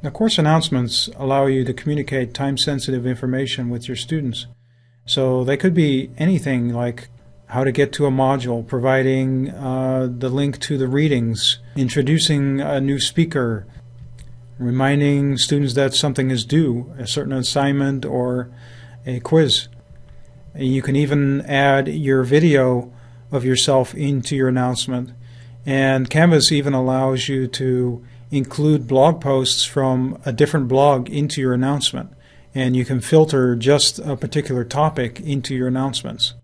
Now, course announcements allow you to communicate time-sensitive information with your students. So they could be anything like how to get to a module, providing the link to the readings, introducing a new speaker, reminding students that something is due, a certain assignment or a quiz. You can even add your video of yourself into your announcement. And Canvas even allows you to include blog posts from a different blog into your announcement, and you can filter just a particular topic into your announcements.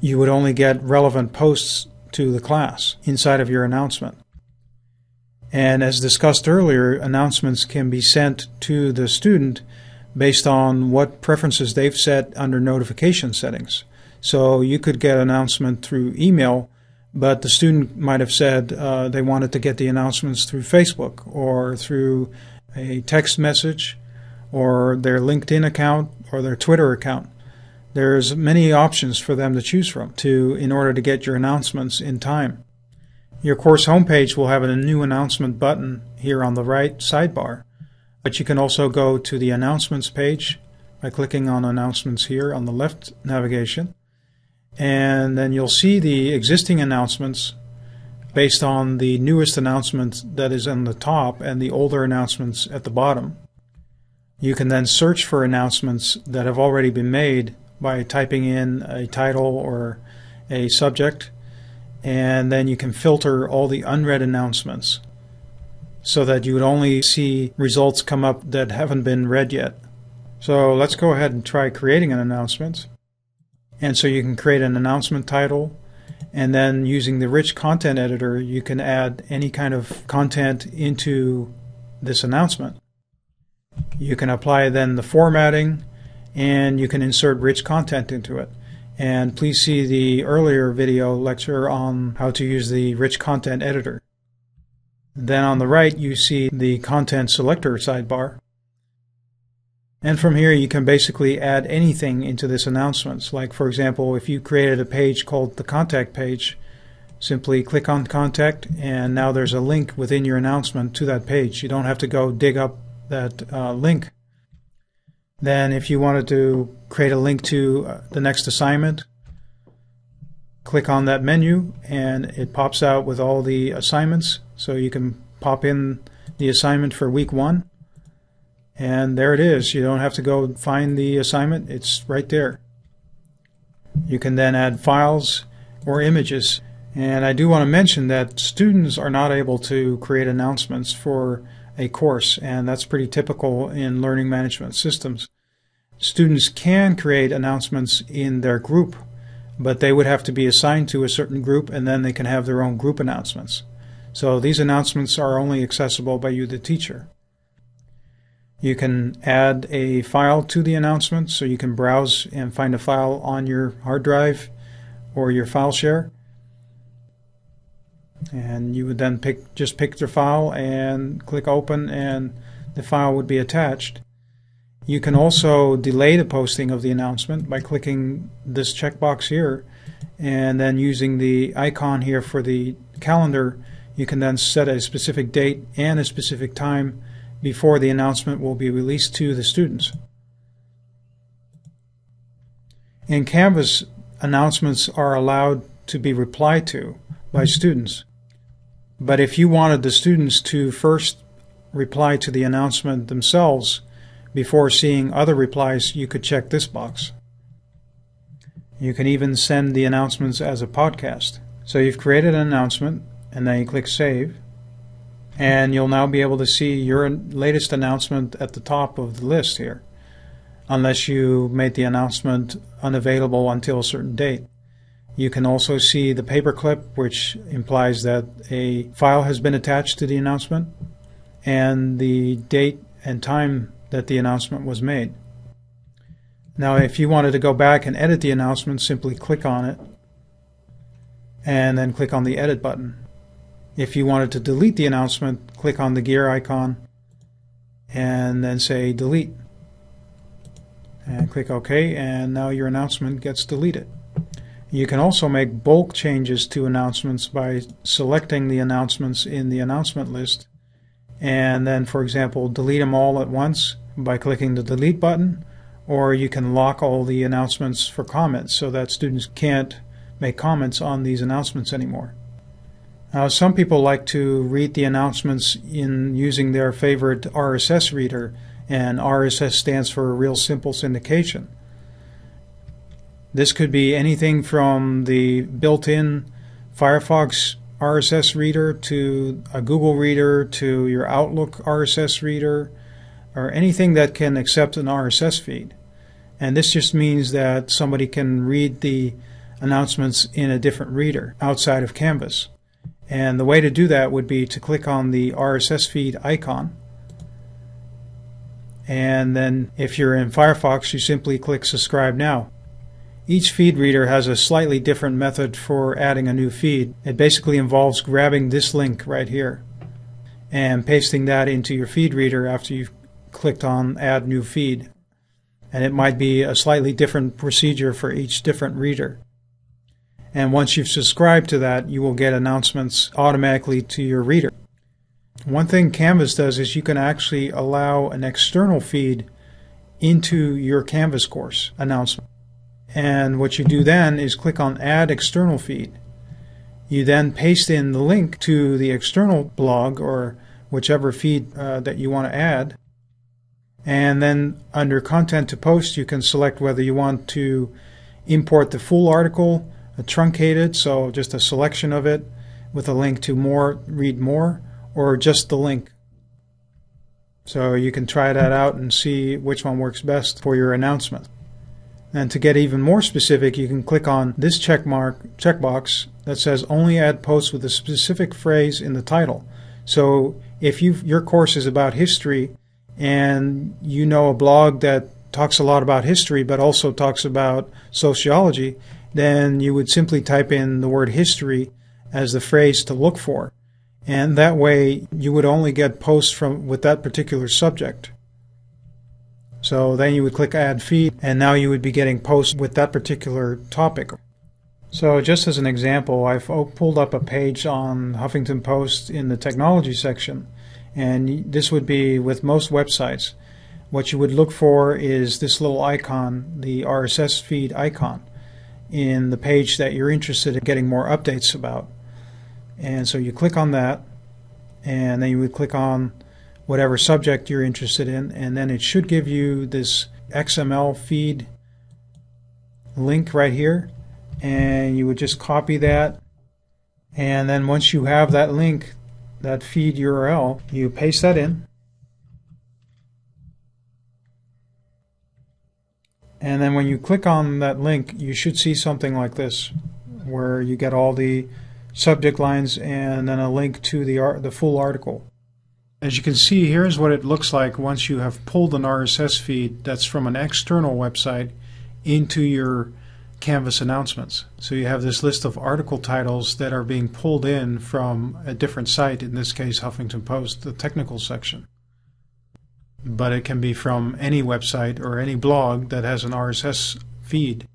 You would only get relevant posts to the class inside of your announcement. And as discussed earlier, announcements can be sent to the student based on what preferences they've set under notification settings. So you could get an announcement through email, but the student might have said they wanted to get the announcements through Facebook or through a text message or their LinkedIn account or their Twitter account. There's many options for them to choose from in order to get your announcements in time. Your course homepage will have a new announcement button here on the right sidebar, but you can also go to the announcements page by clicking on announcements here on the left navigation. And then you'll see the existing announcements based on the newest announcement that is on the top and the older announcements at the bottom. You can then search for announcements that have already been made by typing in a title or a subject, and then you can filter all the unread announcements so that you would only see results come up that haven't been read yet. So let's go ahead and try creating an announcement. And so you can create an announcement title, and then using the rich content editor you can add any kind of content into this announcement. You can apply then the formatting, and you can insert rich content into it. And please see the earlier video lecture on how to use the rich content editor. Then on the right you see the content selector sidebar. And from here you can basically add anything into this announcements. Like, for example, if you created a page called the contact page, simply click on contact and now there's a link within your announcement to that page. You don't have to go dig up that link. Then if you wanted to create a link to the next assignment, click on that menu and it pops out with all the assignments. So you can pop in the assignment for week 1. And there it is. You don't have to go find the assignment. It's right there. You can then add files or images. And I do want to mention that students are not able to create announcements for a course, and that's pretty typical in learning management systems. Students can create announcements in their group, but they would have to be assigned to a certain group, and then they can have their own group announcements. So these announcements are only accessible by you, the teacher. You can add a file to the announcement, so you can browse and find a file on your hard drive or your file share. And you would then just pick the file and click open, and the file would be attached. You can also delay the posting of the announcement by clicking this checkbox here, and then using the icon here for the calendar, you can then set a specific date and a specific time before the announcement will be released to the students. In Canvas, announcements are allowed to be replied to by students. But if you wanted the students to first reply to the announcement themselves before seeing other replies, you could check this box. You can even send the announcements as a podcast. So you've created an announcement, and then you click Save. And you'll now be able to see your latest announcement at the top of the list here, unless you made the announcement unavailable until a certain date. You can also see the paperclip, which implies that a file has been attached to the announcement, and the date and time that the announcement was made. Now, if you wanted to go back and edit the announcement, simply click on it, and then click on the Edit button. If you wanted to delete the announcement, click on the gear icon and then say delete, and click OK, and now your announcement gets deleted. You can also make bulk changes to announcements by selecting the announcements in the announcement list and then, for example, delete them all at once by clicking the delete button, or you can lock all the announcements for comments so that students can't make comments on these announcements anymore. Now, some people like to read the announcements in using their favorite RSS reader, and RSS stands for Real Simple Syndication. This could be anything from the built-in Firefox RSS reader to a Google reader to your Outlook RSS reader, or anything that can accept an RSS feed. And this just means that somebody can read the announcements in a different reader outside of Canvas. And the way to do that would be to click on the RSS feed icon. And then if you're in Firefox, you simply click Subscribe Now. Each feed reader has a slightly different method for adding a new feed. It basically involves grabbing this link right here and pasting that into your feed reader after you've clicked on Add New Feed. And it might be a slightly different procedure for each different reader. And once you've subscribed to that, you will get announcements automatically to your reader. One thing Canvas does is you can actually allow an external feed into your Canvas course announcement. And what you do then is click on Add External Feed. You then paste in the link to the external blog or whichever feed that you want to add. And then under Content to Post, you can select whether you want to import the full article, truncate it, so just a selection of it with a link to more, read more, or just the link. So you can try that out and see which one works best for your announcement. And to get even more specific, you can click on this checkbox that says only add posts with a specific phrase in the title. So if your course is about history, and you know a blog that talks a lot about history but also talks about sociology, then you would simply type in the word history as the phrase to look for, and that way you would only get posts with that particular subject. So then you would click Add Feed, and now you would be getting posts with that particular topic. So just as an example, I've pulled up a page on Huffington Post in the technology section. And this would be with most websites. What you would look for is this little icon, the RSS feed icon, in the page that you're interested in getting more updates about. And so you click on that, and then you would click on whatever subject you're interested in, and then it should give you this XML feed link right here, and you would just copy that. And then once you have that link, that feed URL, you paste that in, and then when you click on that link, you should see something like this, where you get all the subject lines and then a link to the full article. As you can see, here's what it looks like once you have pulled an RSS feed that's from an external website into your Canvas announcements. So you have this list of article titles that are being pulled in from a different site, in this case Huffington Post, the technical section. But it can be from any website or any blog that has an RSS feed.